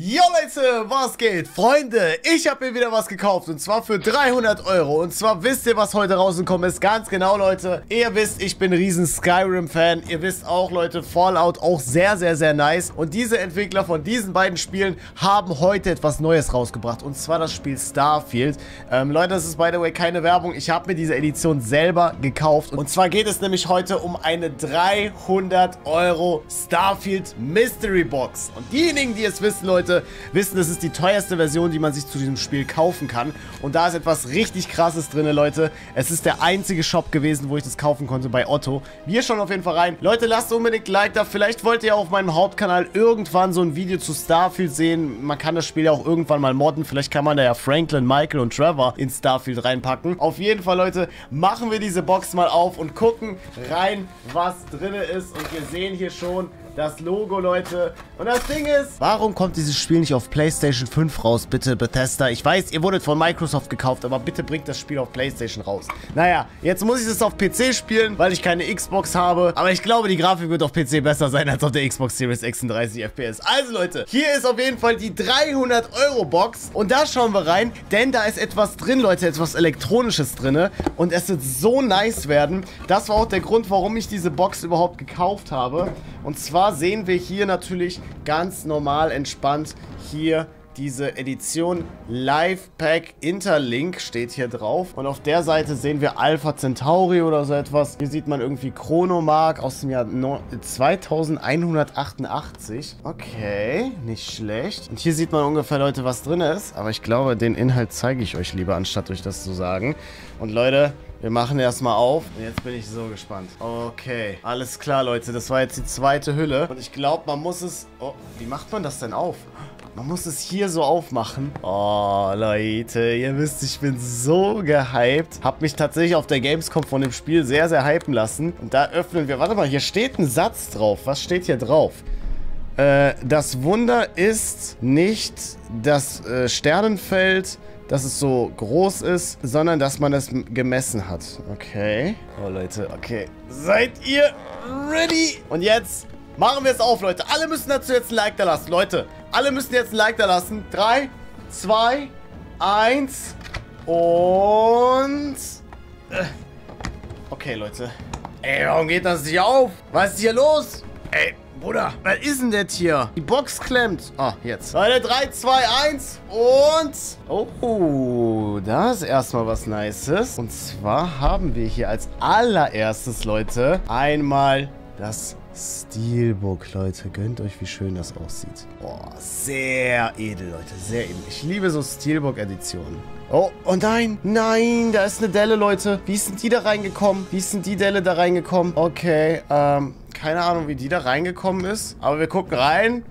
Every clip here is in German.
Jo Leute, was geht? Freunde, ich habe mir wieder was gekauft und zwar für 300 Euro. Und zwar wisst ihr, was heute rausgekommen ist, ganz genau, Leute. Ihr wisst, ich bin riesen Skyrim-Fan. Ihr wisst auch, Leute, Fallout auch sehr, sehr, sehr nice. Und diese Entwickler von diesen beiden Spielen haben heute etwas Neues rausgebracht. Und zwar das Spiel Starfield. Leute, das ist by the way keine Werbung. Ich habe mir diese Edition selber gekauft. Und zwar geht es nämlich heute um eine 300 Euro Starfield Mystery Box. Und diejenigen, die es wissen, Leute, wissen, das ist die teuerste Version, die man sich zu diesem Spiel kaufen kann. Und da ist etwas richtig Krasses drin, Leute. Es ist der einzige Shop gewesen, wo ich das kaufen konnte, bei Otto. Wir schauen auf jeden Fall rein. Leute, lasst unbedingt ein Like da. Vielleicht wollt ihr auf meinem Hauptkanal irgendwann so ein Video zu Starfield sehen. Man kann das Spiel ja auch irgendwann mal modden. Vielleicht kann man da ja Franklin, Michael und Trevor in Starfield reinpacken. Auf jeden Fall, Leute, machen wir diese Box mal auf und gucken rein, was drin ist. Und wir sehen hier schon das Logo, Leute. Und das Ding ist, warum kommt dieses Spiel nicht auf PlayStation 5 raus? Bitte, Bethesda. Ich weiß, ihr wurdet von Microsoft gekauft, aber bitte bringt das Spiel auf PlayStation raus. Naja, jetzt muss ich es auf PC spielen, weil ich keine Xbox habe. Aber ich glaube, die Grafik wird auf PC besser sein als auf der Xbox Series X in 30 FPS. Also, Leute, hier ist auf jeden Fall die 300-Euro-Box. Und da schauen wir rein, denn da ist etwas drin, Leute. Etwas Elektronisches drin. Und es wird so nice werden. Das war auch der Grund, warum ich diese Box überhaupt gekauft habe. Und zwar sehen wir hier natürlich ganz normal entspannt hier diese Edition Live Pack Interlink steht hier drauf. Und auf der Seite sehen wir Alpha Centauri oder so etwas. Hier sieht man irgendwie Chronomark aus dem Jahr 2188. Okay, nicht schlecht. Und hier sieht man ungefähr, Leute, was drin ist. Aber ich glaube, den Inhalt zeige ich euch lieber, anstatt euch das zu sagen. Und Leute, wir machen erstmal auf. Und jetzt bin ich so gespannt. Okay. Alles klar, Leute. Das war jetzt die zweite Hülle. Und ich glaube, man muss es... Oh, wie macht man das denn auf? Man muss es hier so aufmachen. Oh, Leute. Ihr wisst, ich bin so gehypt. Hab mich tatsächlich auf der Gamescom von dem Spiel sehr, sehr hypen lassen. Und da öffnen wir... Warte mal, hier steht ein Satz drauf. Was steht hier drauf? Das Wunder ist nicht das Sternenfeld, dass es so groß ist, sondern dass man es gemessen hat. Okay. Oh, Leute. Okay. Seid ihr ready? Und jetzt machen wir es auf, Leute. Alle müssen dazu jetzt ein Like da lassen. Leute, alle müssen jetzt ein Like da lassen. 3, 2, 1 und... Okay, Leute. Ey, warum geht das nicht auf? Was ist hier los? Ey, Bruder, was ist denn das hier? Die Box klemmt. Ah, jetzt. Leute, 3, 2, 1 und... Oh, da ist erstmal was Nices. Und zwar haben wir hier als allererstes, Leute, einmal das Steelbook, Leute. Gönnt euch, wie schön das aussieht. Oh, sehr edel, Leute. Sehr edel. Ich liebe so Steelbook-Editionen. Oh, oh nein. Nein, da ist eine Delle, Leute. Wie sind die da reingekommen? Wie sind die Delle da reingekommen? Okay, keine Ahnung, wie die da reingekommen ist. Aber wir gucken rein.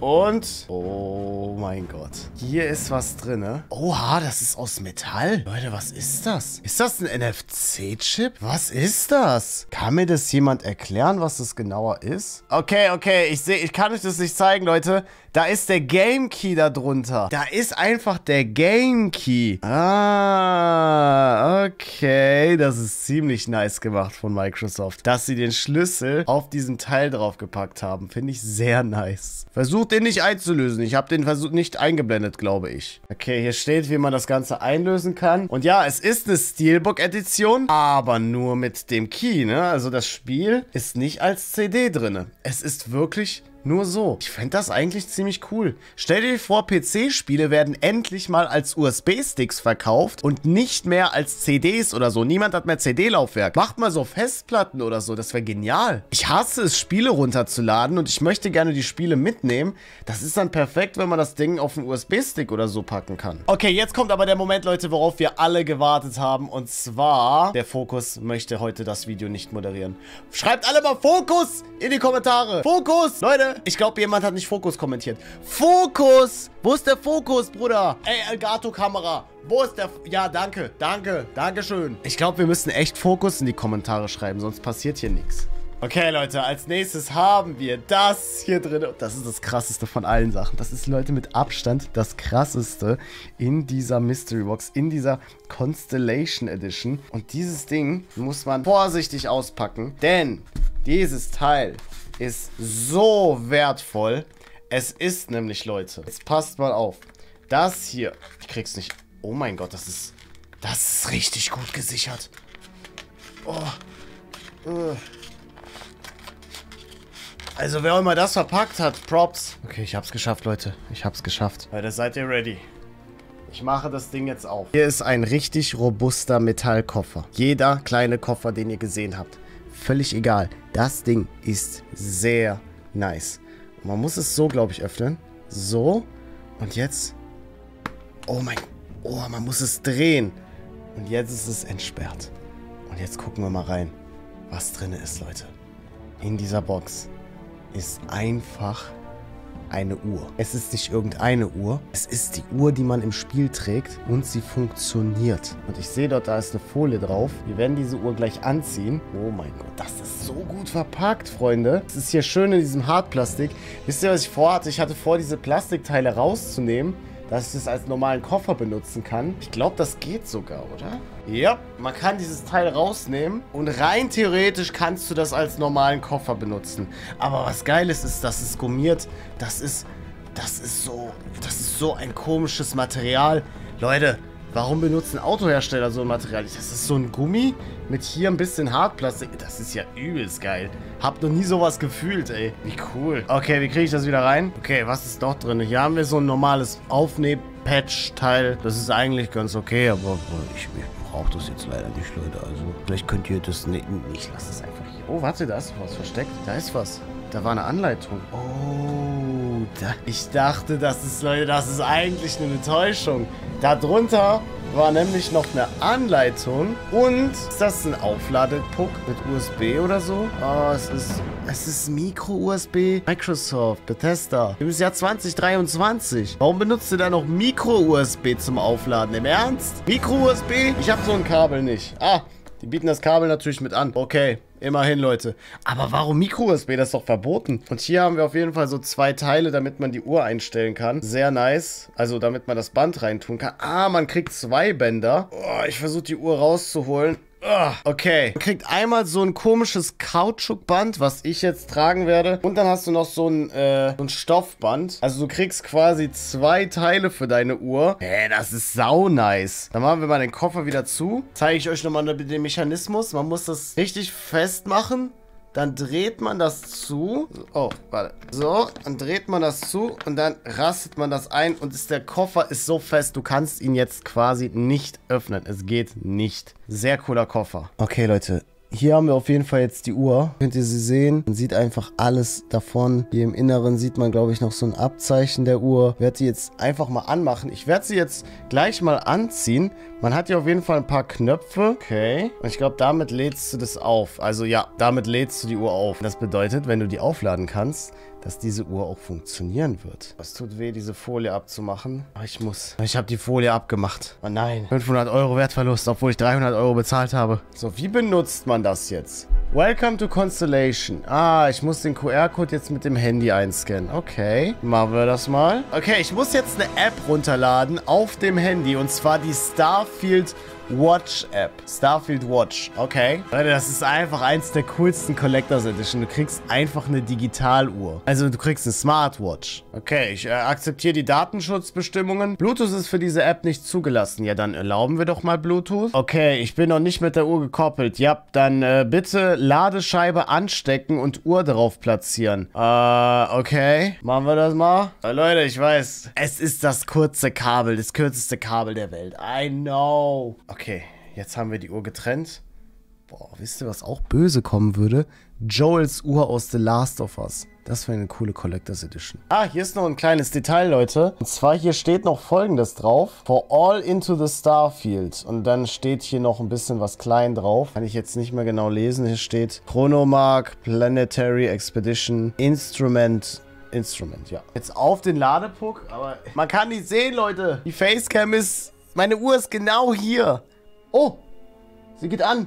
Und... Oh mein Gott. Hier ist was drin, ne? Oha, das ist aus Metall. Leute, was ist das? Ist das ein NFC-Chip? Was ist das? Kann mir das jemand erklären, was das genauer ist? Okay, okay, ich sehe, ich kann euch das nicht zeigen, Leute. Da ist der Game Key da drunter. Da ist einfach der Game Key. Ah, okay. Das ist ziemlich nice gemacht von Microsoft, dass sie den Schlüssel auf diesen Teil draufgepackt haben. Finde ich sehr nice. Versucht den nicht einzulösen. Ich habe den Versuch nicht eingeblendet, glaube ich. Okay, hier steht, wie man das Ganze einlösen kann. Und ja, es ist eine Steelbook-Edition, aber nur mit dem Key, ne? Also das Spiel ist nicht als CD drin. Es ist wirklich... Nur so. Ich fände das eigentlich ziemlich cool. Stell dir vor, PC-Spiele werden endlich mal als USB-Sticks verkauft und nicht mehr als CDs oder so. Niemand hat mehr CD-Laufwerk. Macht mal so Festplatten oder so. Das wäre genial. Ich hasse es, Spiele runterzuladen und ich möchte gerne die Spiele mitnehmen. Das ist dann perfekt, wenn man das Ding auf einen USB-Stick oder so packen kann. Okay, jetzt kommt aber der Moment, Leute, worauf wir alle gewartet haben. Und zwar, der Fokus möchte heute das Video nicht moderieren. Schreibt alle mal Fokus in die Kommentare. Fokus! Leute! Ich glaube, jemand hat nicht Fokus kommentiert. Fokus! Wo ist der Fokus, Bruder? Ey, Elgato-Kamera. Wo ist der... Ja, danke. Danke. Dankeschön. Ich glaube, wir müssen echt Fokus in die Kommentare schreiben, sonst passiert hier nichts. Okay, Leute, als nächstes haben wir das hier drin. Das ist das Krasseste von allen Sachen. Das ist, Leute, mit Abstand das Krasseste in dieser Mystery Box, in dieser Constellation Edition. Und dieses Ding muss man vorsichtig auspacken, denn dieses Teil... ist so wertvoll. Es ist nämlich, Leute, jetzt passt mal auf. Das hier, ich krieg's nicht. Oh mein Gott, das ist richtig gut gesichert. Oh. Also wer auch immer das verpackt hat, Props. Okay, ich hab's geschafft, Leute. Ich hab's geschafft. Leute, seid ihr ready? Ich mache das Ding jetzt auf. Hier ist ein richtig robuster Metallkoffer. Jeder kleine Koffer, den ihr gesehen habt. Völlig egal. Das Ding ist sehr nice. Man muss es so, glaube ich, öffnen. So. Und jetzt... Oh mein... Oh, man muss es drehen. Und jetzt ist es entsperrt. Und jetzt gucken wir mal rein, was drin ist, Leute. In dieser Box ist einfach eine Uhr. Es ist nicht irgendeine Uhr. Es ist die Uhr, die man im Spiel trägt und sie funktioniert. Und ich sehe dort, da ist eine Folie drauf. Wir werden diese Uhr gleich anziehen. Oh mein Gott, das ist so gut verpackt, Freunde. Es ist hier schön in diesem Hartplastik. Wisst ihr, was ich vorhatte? Ich hatte vor, diese Plastikteile rauszunehmen, dass ich das als normalen Koffer benutzen kann. Ich glaube, das geht sogar, oder? Ja, man kann dieses Teil rausnehmen und rein theoretisch kannst du das als normalen Koffer benutzen. Aber was geil ist, ist, dass es gummiert. Das ist so ein komisches Material. Leute, warum benutzen Autohersteller so ein Material? Das ist so ein Gummi mit hier ein bisschen Hartplastik. Das ist ja übelst geil. Hab noch nie sowas gefühlt, ey. Wie cool. Okay, wie kriege ich das wieder rein? Okay, was ist noch drin? Hier haben wir so ein normales Aufnäh-Patch-Teil. Das ist eigentlich ganz okay, aber ich brauche das jetzt leider nicht, Leute. Also vielleicht könnt ihr das nicht... Ich lasse es einfach hier. Oh, warte, da ist was versteckt. Da ist was. Da war eine Anleitung. Oh, ich dachte, das ist eigentlich eine Enttäuschung. Darunter war nämlich noch eine Anleitung. Und ist das ein Aufladepuck mit USB oder so? Oh, es ist Micro-USB. Microsoft, Bethesda. Im Jahr 2023. Warum benutzt ihr da noch Micro-USB zum Aufladen? Im Ernst? Micro-USB? Ich habe so ein Kabel nicht. Ah, die bieten das Kabel natürlich mit an. Okay. Immerhin, Leute. Aber warum Micro-USB? Das ist doch verboten. Und hier haben wir auf jeden Fall so zwei Teile, damit man die Uhr einstellen kann. Sehr nice. Also, damit man das Band reintun kann. Ah, man kriegt zwei Bänder. Oh, ich versuche, die Uhr rauszuholen. Oh, okay. Man kriegt einmal so ein komisches Kautschukband, was ich jetzt tragen werde. Und dann hast du noch so ein Stoffband. Also, du kriegst quasi zwei Teile für deine Uhr. Hey, das ist sau nice. Dann machen wir mal den Koffer wieder zu. Zeige ich euch nochmal den Mechanismus. Man muss das richtig fest machen, dann dreht man das zu. Oh, warte. So, dann dreht man das zu und dann rastet man das ein und der Koffer ist so fest, du kannst ihn jetzt quasi nicht öffnen. Es geht nicht. Sehr cooler Koffer. Okay, Leute. Hier haben wir auf jeden Fall jetzt die Uhr. Könnt ihr sie sehen? Man sieht einfach alles davon. Hier im Inneren sieht man, glaube ich, noch so ein Abzeichen der Uhr. Ich werde sie jetzt einfach mal anmachen. Ich werde sie jetzt gleich mal anziehen. Man hat hier auf jeden Fall ein paar Knöpfe. Okay. Und ich glaube, damit lädst du das auf. Also ja, damit lädst du die Uhr auf. Das bedeutet, wenn du die aufladen kannst, dass diese Uhr auch funktionieren wird. Es tut weh, diese Folie abzumachen. Aber ich muss. Ich habe die Folie abgemacht. Oh nein. 500 Euro Wertverlust, obwohl ich 300 Euro bezahlt habe. So, wie benutzt man das jetzt? Welcome to Constellation. Ah, ich muss den QR-Code jetzt mit dem Handy einscannen. Okay, machen wir das mal. Okay, ich muss jetzt eine App runterladen auf dem Handy. Und zwar die Starfield Watch App. Starfield Watch. Okay. Leute, das ist einfach eins der coolsten Collectors Edition. Du kriegst einfach eine Digitaluhr. Also du kriegst eine Smartwatch. Okay, ich akzeptiere die Datenschutzbestimmungen. Bluetooth ist für diese App nicht zugelassen. Ja, dann erlauben wir doch mal Bluetooth. Okay, ich bin noch nicht mit der Uhr gekoppelt. Ja, dann bitte Ladescheibe anstecken und Uhr drauf platzieren. Okay. Machen wir das mal. Leute, ich weiß. Es ist das kurze Kabel. Das kürzeste Kabel der Welt. I know. Okay, jetzt haben wir die Uhr getrennt. Boah, wisst ihr, was auch böse kommen würde? Joels Uhr aus The Last of Us. Das wäre eine coole Collectors Edition. Ah, hier ist noch ein kleines Detail, Leute. Und zwar hier steht noch Folgendes drauf. For all into the Starfield. Und dann steht hier noch ein bisschen was klein drauf. Kann ich jetzt nicht mehr genau lesen. Hier steht Chronomark, Planetary Expedition, Instrument, ja. Jetzt auf den Ladepuck, aber man kann nicht sehen, Leute. Die Facecam ist... Meine Uhr ist genau hier. Oh, sie geht an.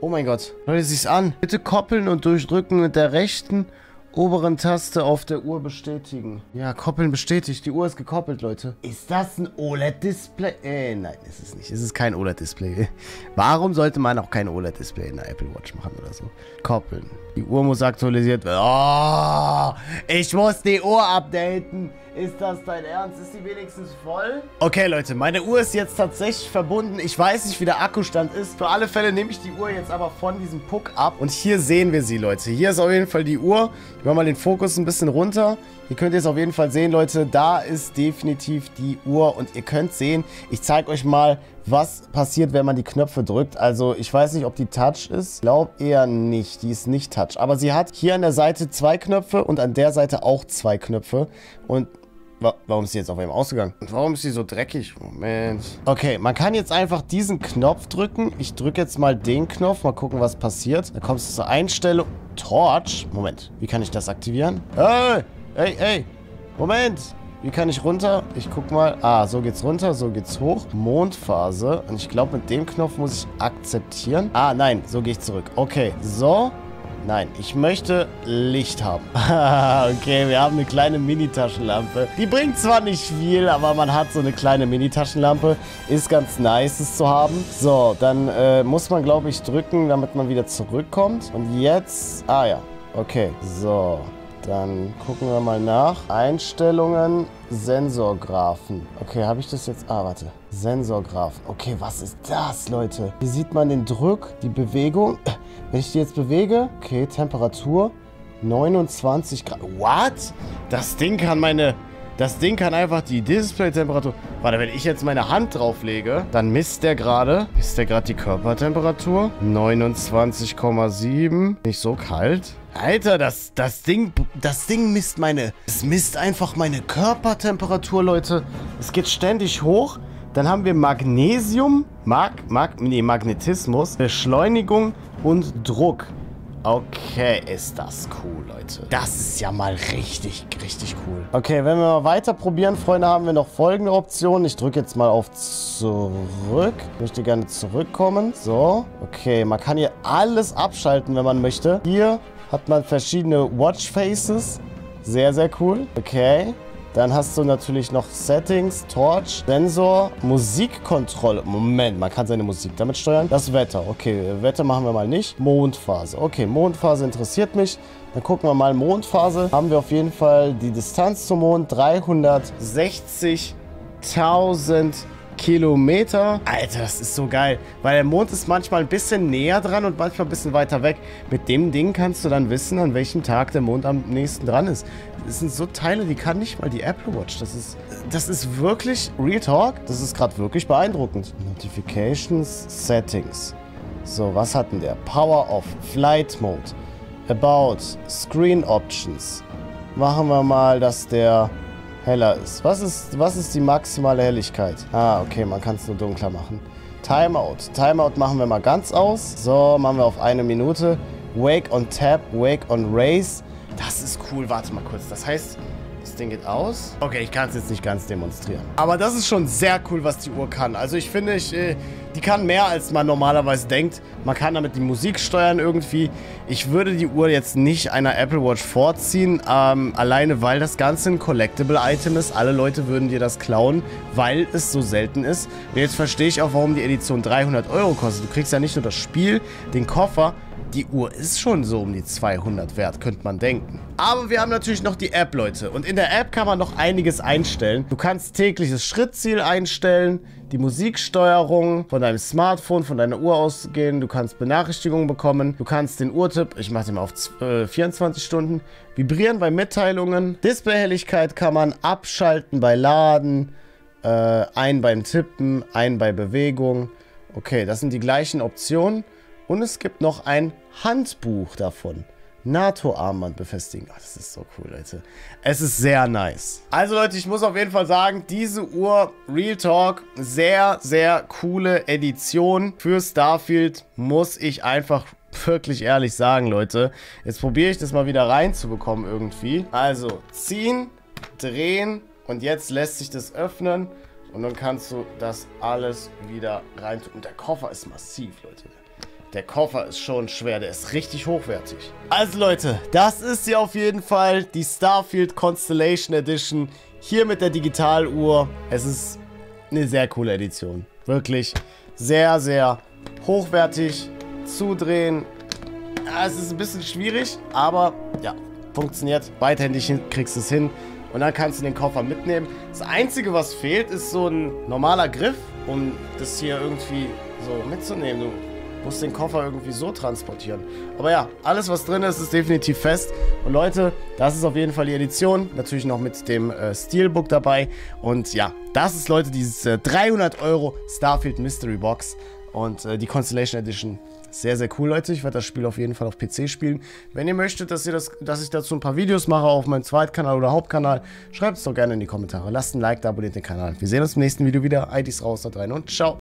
Oh mein Gott. Leute, sie ist an. Bitte koppeln und durchdrücken mit der rechten oberen Taste auf der Uhr bestätigen. Ja, koppeln bestätigt. Die Uhr ist gekoppelt, Leute. Ist das ein OLED-Display? Nein, ist es nicht. Es ist kein OLED-Display. Warum sollte man auch kein OLED-Display in der Apple Watch machen oder so? Koppeln. Die Uhr muss aktualisiert werden. Oh, ich muss die Uhr updaten. Ist das dein Ernst? Ist die wenigstens voll? Okay, Leute, meine Uhr ist jetzt tatsächlich verbunden. Ich weiß nicht, wie der Akkustand ist. Für alle Fälle nehme ich die Uhr jetzt aber von diesem Puck ab. Und hier sehen wir sie, Leute. Hier ist auf jeden Fall die Uhr. Ich mache mal den Fokus ein bisschen runter. Ihr könnt jetzt auf jeden Fall sehen, Leute, da ist definitiv die Uhr. Und ihr könnt sehen, ich zeige euch mal, was passiert, wenn man die Knöpfe drückt. Also ich weiß nicht, ob die Touch ist. Ich glaube eher nicht. Die ist nicht Touch. Aber sie hat hier an der Seite zwei Knöpfe und an der Seite auch zwei Knöpfe. Und warum ist sie jetzt auf einmal ausgegangen? Und warum ist sie so dreckig? Moment. Okay, man kann jetzt einfach diesen Knopf drücken. Ich drücke jetzt mal den Knopf. Mal gucken, was passiert. Dann kommst du zur Einstellung. Torch. Moment, wie kann ich das aktivieren? Hey, hey, hey. Moment. Wie kann ich runter? Ich guck mal. Ah, so geht's runter, so geht's hoch. Mondphase. Und ich glaube, mit dem Knopf muss ich akzeptieren. Ah, nein, so gehe ich zurück. Okay, so. Nein, ich möchte Licht haben. Okay, wir haben eine kleine Mini-Taschenlampe. Die bringt zwar nicht viel, aber man hat so eine kleine Mini-Taschenlampe. Ist ganz nice, es zu haben. So, dann muss man, glaube ich, drücken, damit man wieder zurückkommt. Und jetzt... Ah ja, okay. So, dann gucken wir mal nach. Einstellungen, Sensorgraphen. Okay, habe ich das jetzt... Ah, warte. Sensorgraphen. Okay, was ist das, Leute? Hier sieht man den Druck, die Bewegung... Wenn ich die jetzt bewege, okay, Temperatur 29 Grad. What? Das Ding kann einfach die Display-Temperatur... Warte, wenn ich jetzt meine Hand drauflege, dann misst der gerade die Körpertemperatur. 29,7. Nicht so kalt. Alter, das Ding misst meine... Es misst einfach meine Körpertemperatur, Leute. Es geht ständig hoch. Dann haben wir Magnesium, Magnetismus, Beschleunigung und Druck. Okay, ist das cool, Leute. Das ist ja mal richtig, richtig cool. Okay, wenn wir mal weiter probieren, Freunde, haben wir noch folgende Optionen. Ich drücke jetzt mal auf zurück. Ich möchte gerne zurückkommen. So, okay, man kann hier alles abschalten, wenn man möchte. Hier hat man verschiedene Watchfaces. Sehr, sehr cool. Okay. Dann hast du natürlich noch Settings, Torch, Sensor, Musikkontrolle. Moment, man kann seine Musik damit steuern. Das Wetter. Okay, Wetter machen wir mal nicht. Mondphase. Okay, Mondphase interessiert mich. Dann gucken wir mal Mondphase. Haben wir auf jeden Fall die Distanz zum Mond. 360.000 Kilometer. Alter, das ist so geil. Weil der Mond ist manchmal ein bisschen näher dran und manchmal ein bisschen weiter weg. Mit dem Ding kannst du dann wissen, an welchem Tag der Mond am nächsten dran ist. Das sind so Teile, die kann nicht mal die Apple Watch. Das ist wirklich Real Talk. Das ist gerade wirklich beeindruckend. Notifications, Settings. So, was hat denn der? Power off, Flight Mode, About, Screen Options. Machen wir mal, dass der... heller ist. Was ist die maximale Helligkeit? Ah, okay, man kann es nur dunkler machen. Timeout. Timeout machen wir mal ganz aus. So, machen wir auf 1 Minute. Wake on Tap, Wake on Race. Das ist cool. Warte mal kurz. Das heißt, das Ding geht aus. Okay, ich kann es jetzt nicht ganz demonstrieren. Aber das ist schon sehr cool, was die Uhr kann. Also ich finde, die kann mehr, als man normalerweise denkt. Man kann damit die Musik steuern irgendwie. Ich würde die Uhr jetzt nicht einer Apple Watch vorziehen. Alleine, weil das Ganze ein Collectible-Item ist. Alle Leute würden dir das klauen, weil es so selten ist. Und jetzt verstehe ich auch, warum die Edition 300 € kostet. Du kriegst ja nicht nur das Spiel, den Koffer. Die Uhr ist schon so um die 200 wert, könnte man denken. Aber wir haben natürlich noch die App, Leute. Und in der App kann man noch einiges einstellen. Du kannst tägliches Schrittziel einstellen, die Musiksteuerung von deinem Smartphone, von deiner Uhr ausgehen. Du kannst Benachrichtigungen bekommen. Du kannst den Uhrtipp, ich mache den mal auf 24 Stunden, vibrieren bei Mitteilungen. Displayhelligkeit kann man abschalten bei Laden, ein beim Tippen, ein bei Bewegung. Okay, das sind die gleichen Optionen. Und es gibt noch ein Handbuch davon. NATO-Armband befestigen. Ach, das ist so cool, Leute. Es ist sehr nice. Also, Leute, ich muss auf jeden Fall sagen, diese Uhr, Real Talk, sehr, sehr coole Edition für Starfield, muss ich einfach wirklich ehrlich sagen, Leute. Jetzt probiere ich das mal wieder reinzubekommen irgendwie. Also, ziehen, drehen und jetzt lässt sich das öffnen und dann kannst du das alles wieder reintun. Und der Koffer ist massiv, Leute. Der Koffer ist schon schwer, der ist richtig hochwertig. Also Leute, das ist hier auf jeden Fall die Starfield Constellation Edition. Hier mit der Digitaluhr. Es ist eine sehr coole Edition. Wirklich sehr, sehr hochwertig. Zudrehen. Ja, es ist ein bisschen schwierig, aber ja, funktioniert. Beidhändig kriegst du es hin. Und dann kannst du den Koffer mitnehmen. Das Einzige, was fehlt, ist so ein normaler Griff, um das hier irgendwie so mitzunehmen. Du musst den Koffer irgendwie so transportieren. Aber ja, alles, was drin ist, ist definitiv fest. Und Leute, das ist auf jeden Fall die Edition. Natürlich noch mit dem Steelbook dabei. Und ja, das ist, Leute, dieses 300 € Starfield Mystery Box. Und die Constellation Edition. Sehr, sehr cool, Leute. Ich werde das Spiel auf jeden Fall auf PC spielen. Wenn ihr möchtet, dass ich dazu ein paar Videos mache auf meinem Zweitkanal oder Hauptkanal, schreibt es doch gerne in die Kommentare. Lasst ein Like da, abonniert den Kanal. Wir sehen uns im nächsten Video wieder. IDs raus, haut rein und ciao.